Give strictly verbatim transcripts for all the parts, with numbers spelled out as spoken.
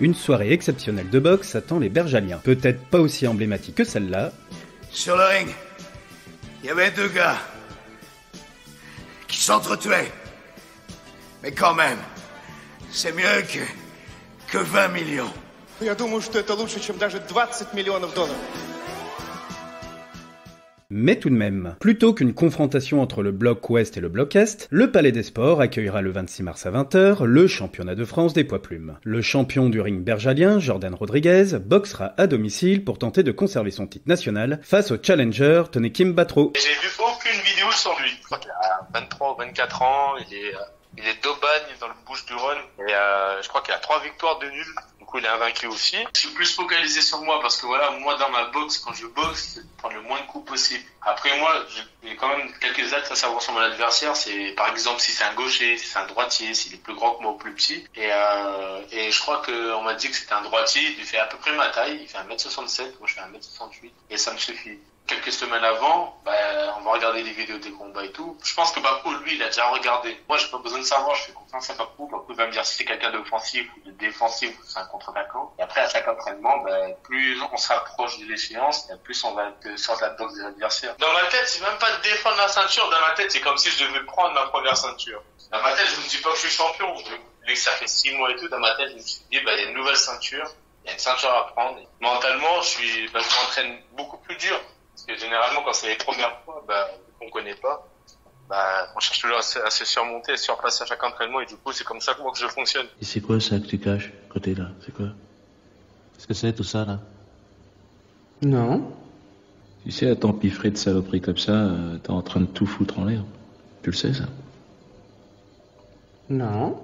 Une soirée exceptionnelle de boxe attend les Berjalliens. Peut-être pas aussi emblématique que celle-là. Sur le ring, il y avait deux gars qui s'entretuaient. Mais quand même, c'est mieux que, que vingt millions. Я думаю, что это лучше, чем даже двадцать миллионов долларов. Mais tout de même, plutôt qu'une confrontation entre le bloc ouest et le bloc est, le Palais des Sports accueillera le vingt-six mars à vingt heures le championnat de France des poids plumes. Le champion du ring berjallien, Jordan Rodriguez, boxera à domicile pour tenter de conserver son titre national face au challenger Tony Kim Batreau. J'ai vu aucune vidéo sur lui. Je crois qu'il a vingt-trois ou vingt-quatre ans, il est, il est d'Aubagne dans le Bouches-du-Rhône et euh, je crois qu'il a trois victoires de nul. Il est invaincu aussi. Je suis plus focalisé sur moi parce que voilà, moi dans ma boxe, quand je boxe, c'est prendre le moins de coups possible. Après moi, j'ai quand même quelques axes à savoir sur mon adversaire. C'est par exemple si c'est un gaucher, si c'est un droitier, s'il est plus grand que moi ou plus petit. Et, euh, et je crois qu'on m'a dit que c'était un droitier, il fait à peu près ma taille, il fait un mètre soixante-sept, moi je fais un mètre soixante-huit et ça me suffit. Quelques semaines avant, bah, on va regarder les vidéos des combats et tout. Je pense que Papou, lui, il a déjà regardé. Moi, j'ai pas besoin de savoir, je fais confiance à Papou. Papou va me dire si c'est quelqu'un d'offensif ou de défensif ou c'est un contre-attaquant. Et après, à chaque entraînement, bah, plus on s'approche de l'échéance, plus on va être sur la boxe des adversaires. Dans ma tête, c'est même pas de défendre la ceinture. Dans ma tête, c'est comme si je devais prendre ma première ceinture. Dans ma tête, je me dis pas que je suis champion. Vu que ça fait six mois et tout, dans ma tête, je me suis dit, bah, il y a une nouvelle ceinture, il y a une ceinture à prendre. Et mentalement, je suis, bah, je m'entraîne beaucoup plus dur. Parce que généralement, quand c'est les premières fois bah, qu'on ne connaît pas, bah, on cherche toujours à se, à se surmonter, à se surpasser à chaque entraînement. Et du coup, c'est comme ça que moi que je fonctionne. Et c'est quoi ça que tu caches, côté là? C'est quoi? Qu'est-ce que c'est tout ça là? Non. Tu sais, à t'empiffrer de saloperies comme ça, euh, t'es en train de tout foutre en l'air. Tu le sais ça? Non.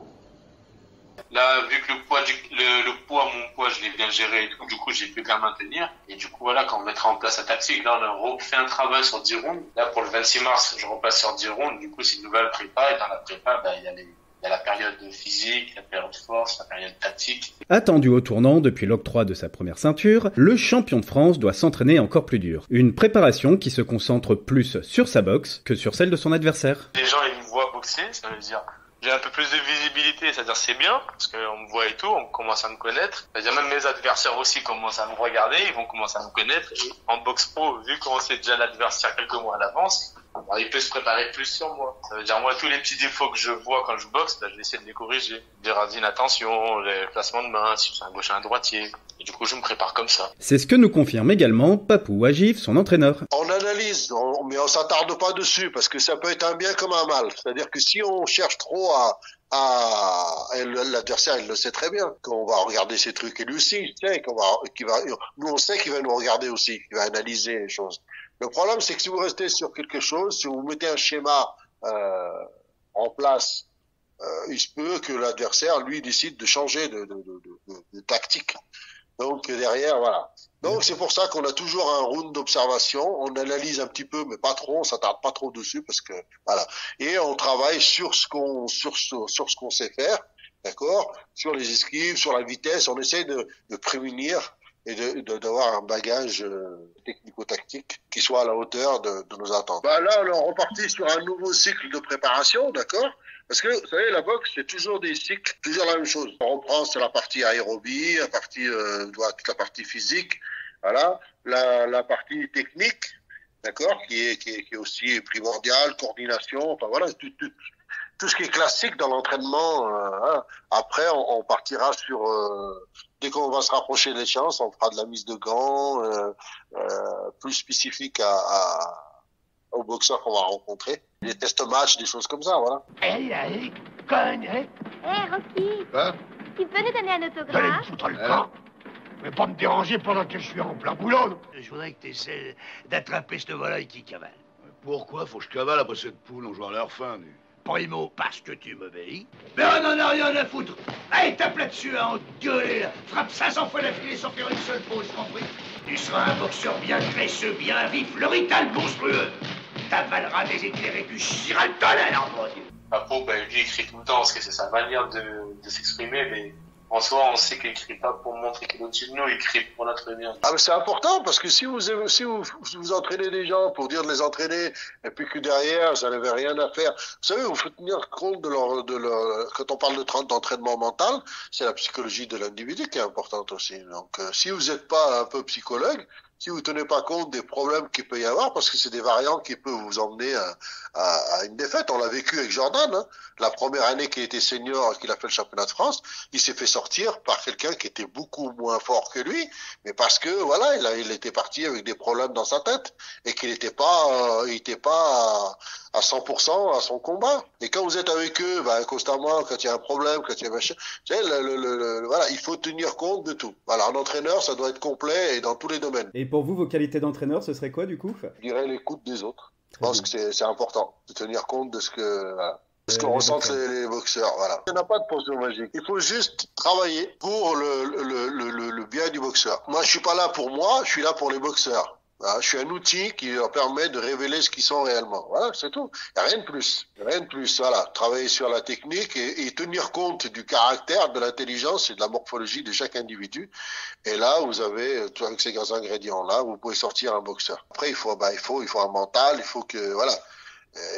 Là, vu que le poids, du, le, le poids, mon poids, je l'ai bien géré, donc du coup, j'ai plus qu'à maintenir. Et du coup, voilà, quand on mettra en place la tactique, là, on a refait un travail sur dix rounds. Là, pour le vingt-six mars, je repasse sur dix rounds. Du coup, c'est une nouvelle prépa. Et dans la prépa, bah, il y a les... Il y a la période physique, la période force, la période tactique. Attendu au tournant depuis l'octroi de sa première ceinture, le champion de France doit s'entraîner encore plus dur. Une préparation qui se concentre plus sur sa boxe que sur celle de son adversaire. Les gens, ils me voient boxer, ça veut dire... J'ai un peu plus de visibilité, c'est-à-dire c'est bien, parce qu'on me voit et tout, on commence à me connaître. C'est-à-dire même mes adversaires aussi commencent à me regarder, ils vont commencer à me connaître. Et en boxe pro, vu qu'on sait déjà l'adversaire quelques mois à l'avance, bah, il peut se préparer plus sur moi. Ça veut dire moi, tous les petits défauts que je vois quand je boxe, bah, je vais essayer de les corriger. Dire l'inattention, les placements de main, si c'est un gaucher, un droitier. Et du coup, je me prépare comme ça. C'est ce que nous confirme également Papou Ouajif, son entraîneur. On analyse, on, mais on ne s'attarde pas dessus, parce que ça peut être un bien comme un mal. C'est-à-dire que si on cherche trop à... à l'adversaire, il le sait très bien, qu'on va regarder ces trucs. Et lui aussi, il sait qu'on va, qu'il va... Nous, on sait qu'il va nous regarder aussi, qu'il va analyser les choses. Le problème, c'est que si vous restez sur quelque chose, si vous mettez un schéma euh, en place, euh, il se peut que l'adversaire, lui, décide de changer de, de, de, de, de tactique. Donc, derrière, voilà. Donc, c'est pour ça qu'on a toujours un round d'observation. On analyse un petit peu, mais pas trop. On s'attarde pas trop dessus parce que, voilà. Et on travaille sur ce qu'on, sur ce, sur ce qu'on sait faire. D'accord? Sur les esquives, sur la vitesse. On essaye de, de prémunir et de, de, d'avoir un bagage technico-tactique qui soit à la hauteur de, de nos attentes. Bah là, on est reparti sur un nouveau cycle de préparation, d'accord? Parce que, vous savez, la boxe, c'est toujours des cycles, toujours la même chose. On reprend sur la partie aérobie, la partie, euh, toute la partie physique, voilà, la, la partie technique, d'accord, qui est, qui est, qui est aussi primordiale, coordination, enfin voilà, tout, tout, tout ce qui est classique dans l'entraînement. Euh, hein. Après, on, on partira sur, euh, dès qu'on va se rapprocher des chances, on fera de la mise de gants, euh, euh, plus spécifique à, à aux boxeurs qu'on va rencontrer, des tests matchs, des choses comme ça, voilà. Allez, allez, cogne, allez. Hé, hey, Rocky. Hein? Tu peux nous donner un autographe? Allez, me foutre le camp. Mais pas me déranger pendant que je suis en plein boulot. Je voudrais que tu essaies d'attraper ce volaille qui cavale. Pourquoi faut que je cavale après cette poule? On joue à leur fin, nu. Primo, parce que tu m'obéis. Mais on en a rien à foutre. Allez, tape là-dessus, hein, engueulé, là. Frappe cinq cents fois d'affilée sans faire une seule pause, compris? Tu seras un boxeur bien graisseux, bien vif, le rital monstrueux. T'avaleras des éclairs et tu chieras le tonnerre, mon Dieu. Papou, bah, lui, écrit tout le temps, parce que c'est sa manière de, de s'exprimer, mais En soi, on sait qu'il ne crie pas pour montrer qu'il est au-dessus de nous, il crie pour notre bien. Ah, mais c'est important, parce que si vous, si vous, si vous entraînez des gens pour dire de les entraîner, et puis que derrière, ça n'avait rien à faire. Vous savez, il faut tenir compte de leur, de leur, quand on parle de d'entraînement mental, c'est la psychologie de l'individu qui est importante aussi. Donc, euh, si vous n'êtes pas un peu psychologue, si vous ne tenez pas compte des problèmes qu'il peut y avoir, parce que c'est des variants qui peuvent vous emmener à, à, à une défaite. On l'a vécu avec Jordan. Hein. La première année qu'il était senior, qu'il a fait le championnat de France, il s'est fait sortir par quelqu'un qui était beaucoup moins fort que lui, mais parce que voilà, il, a, il était parti avec des problèmes dans sa tête et qu'il n'était pas, euh, il était pas à, à cent pour cent à son combat. Et quand vous êtes avec eux, bah, constamment, quand il y a un problème, quand il y a machin, tu sais, le, le, le, le, voilà, il faut tenir compte de tout. Voilà, un entraîneur, ça doit être complet et dans tous les domaines. Et pour vous, vos qualités d'entraîneur, ce serait quoi du coup ? Je dirais l'écoute des autres. Je pense bien. que c'est important de tenir compte de ce que voilà, de ce qu'on ressent les, les boxeurs. Voilà. Il n'y en a pas de potion magique. Il faut juste travailler pour le, le, le, le, le bien du boxeur. Moi, je ne suis pas là pour moi, je suis là pour les boxeurs. Voilà, je suis un outil qui leur permet de révéler ce qu'ils sont réellement. Voilà, c'est tout. Il n'y a rien de plus. Rien de plus. Voilà, travailler sur la technique et, et tenir compte du caractère, de l'intelligence et de la morphologie de chaque individu. Et là, vous avez, avec ces ingrédients-là, vous pouvez sortir un boxeur. Après, il faut, bah, il faut, il faut un mental, il faut que, voilà.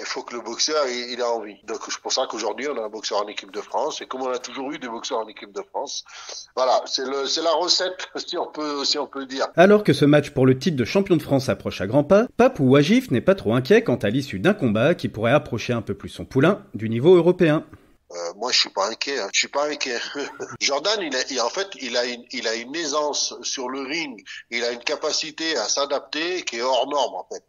Il faut que le boxeur, il, il a envie. Donc, c'est pour ça qu'aujourd'hui, on a un boxeur en équipe de France. Et comme on a toujours eu des boxeurs en équipe de France, voilà, c'est, le, c'est la recette, si on, peut, si on peut dire. Alors que ce match pour le titre de champion de France approche à grands pas, Papou Ouajif n'est pas trop inquiet quant à l'issue d'un combat qui pourrait approcher un peu plus son poulain du niveau européen. Euh, moi, je suis pas inquiet. Hein. Je suis pas inquiet. Jordan, il a, il, en fait, il a, une, il a une aisance sur le ring. Il a une capacité à s'adapter qui est hors norme, en fait.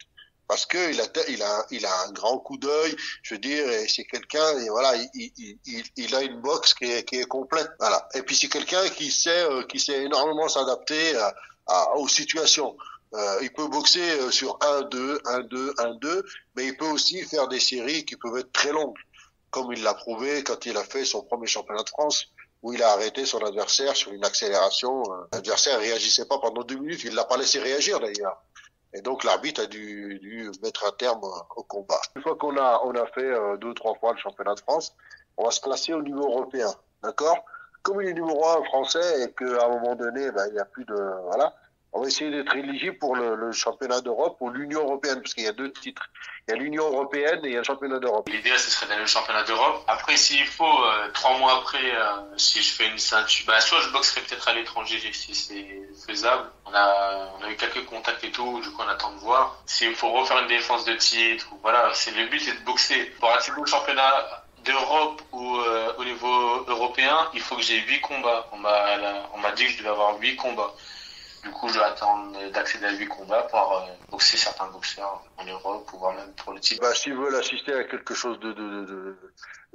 Parce que il a, il a, il a un grand coup d'œil, je veux dire, et c'est quelqu'un, et voilà, il, il, il, il a une boxe qui est, qui est complète, voilà. Et puis c'est quelqu'un qui sait, qui sait énormément s'adapter à, à, aux situations. Euh, il peut boxer sur un deux, un deux, un deux, mais il peut aussi faire des séries qui peuvent être très longues, comme il l'a prouvé quand il a fait son premier championnat de France, où il a arrêté son adversaire sur une accélération. L'adversaire réagissait pas pendant deux minutes, il l'a pas laissé réagir d'ailleurs. Et donc l'arbitre a dû, dû mettre un terme au combat. Une fois qu'on a, on a fait euh, deux ou trois fois le championnat de France, on va se classer au niveau européen, d'accord ? Comme il est numéro un français et qu'à un moment donné, ben, il n'y a plus de... Voilà, on va essayer d'être éligible pour le, le championnat d'Europe ou l'Union européenne, parce qu'il y a deux titres. Il y a l'Union européenne et il y a le championnat d'Europe. L'idée, ce serait d'aller au championnat d'Europe. Après, s'il faut, euh, trois mois après, euh, si je fais une ceinture, bah, soit je boxerai peut-être à l'étranger, si c'est faisable. On a, on a eu quelques contacts et tout, du coup, on attend de voir. S'il faut refaire une défense de titre, ou voilà, c'est le but, c'est de boxer. Pour attirer le championnat d'Europe ou euh, au niveau européen, il faut que j'ai huit combats. On m'a, là, on m'a dit que je devais avoir huit combats. Du coup, je vais attendre d'accéder à huit combats pour euh, boxer certains boxeurs en Europe, ou voire même pour le titre. Bah, s'ils veulent assister à quelque chose de... de, de, de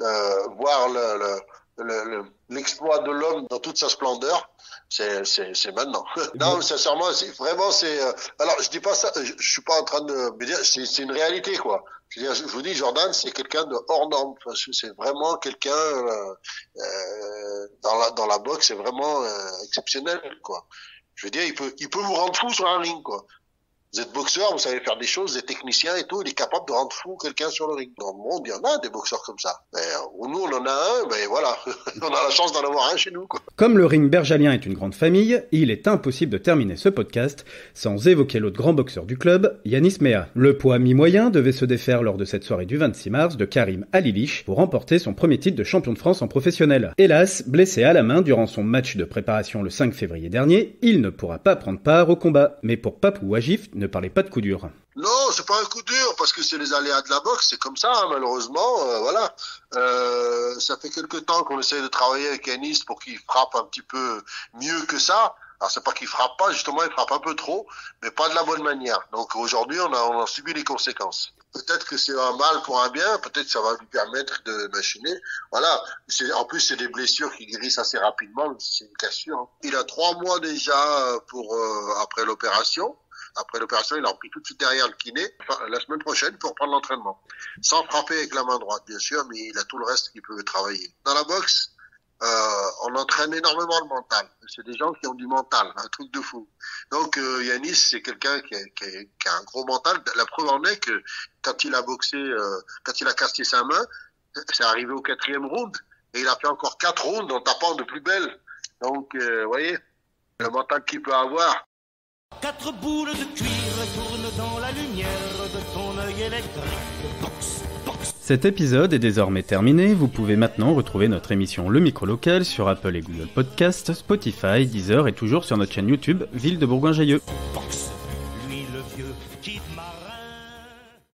euh, voir le, le, le, le, l'exploit de l'homme dans toute sa splendeur, c'est, c'est, c'est maintenant. Non, sincèrement, c'est, vraiment, c'est... Euh, alors, je dis pas ça, je, je suis pas en train de... Mais dire, c'est, c'est une réalité, quoi. Je veux dire, je vous dis, Jordan, c'est quelqu'un de hors norme. C'est vraiment quelqu'un... Euh, euh, dans, la, dans la boxe, c'est vraiment euh, exceptionnel, quoi. Je veux dire, il peut, il peut vous rendre fou sur un ring, quoi. Vous êtes boxeur, vous savez faire des choses, vous êtes technicien et tout, il est capable de rendre fou quelqu'un sur le ring. Dans le monde, il y en a des boxeurs comme ça. Mais nous, on en a un, mais voilà, on a la chance d'en avoir un chez nous, quoi. Comme le Ring Berjallien est une grande famille, il est impossible de terminer ce podcast sans évoquer l'autre grand boxeur du club, Yanis Mea. Le poids mi-moyen devait se défaire lors de cette soirée du vingt-six mars de Karim Alilich pour remporter son premier titre de champion de France en professionnel. Hélas, blessé à la main durant son match de préparation le cinq février dernier, il ne pourra pas prendre part au combat. Mais pour Papou Ouajif, ne parlez pas de coup dur. Non, c'est pas un coup dur, parce que c'est les aléas de la boxe, c'est comme ça, hein, malheureusement. Euh, voilà. Euh, ça fait quelques temps qu'on essaie de travailler avec Yanis pour qu'il frappe un petit peu mieux que ça. Alors, c'est pas qu'il frappe pas, justement, il frappe un peu trop, mais pas de la bonne manière. Donc, aujourd'hui, on a, on a subi les conséquences. Peut-être que c'est un mal pour un bien, peut-être que ça va lui permettre de machiner. Voilà. C'est, en plus, c'est des blessures qui guérissent assez rapidement, même si c'est une cassure. Hein. Il a trois mois déjà pour, euh, après l'opération. Après l'opération, il a repris tout de suite derrière le kiné la semaine prochaine pour reprendre l'entraînement. Sans frapper avec la main droite, bien sûr, mais il a tout le reste qu'il peut travailler. Dans la boxe, euh, on entraîne énormément le mental. C'est des gens qui ont du mental, un truc de fou. Donc euh, Yanis, c'est quelqu'un qui a, qui, a, qui a un gros mental. La preuve en est que quand il a boxé, euh, quand il a cassé sa main, c'est arrivé au quatrième round et il a fait encore quatre rounds en tapant de plus belle. Donc, vous euh, voyez, le mental qu'il peut avoir. Quatre boules de cuir tournent dans la lumière de ton œil électrique. Box, box. Cet épisode est désormais terminé. Vous pouvez maintenant retrouver notre émission Le Micro Local sur Apple et Google Podcasts, Spotify, Deezer et toujours sur notre chaîne YouTube Ville de Bourgoin-Jallieu. Box, lui le vieux qui...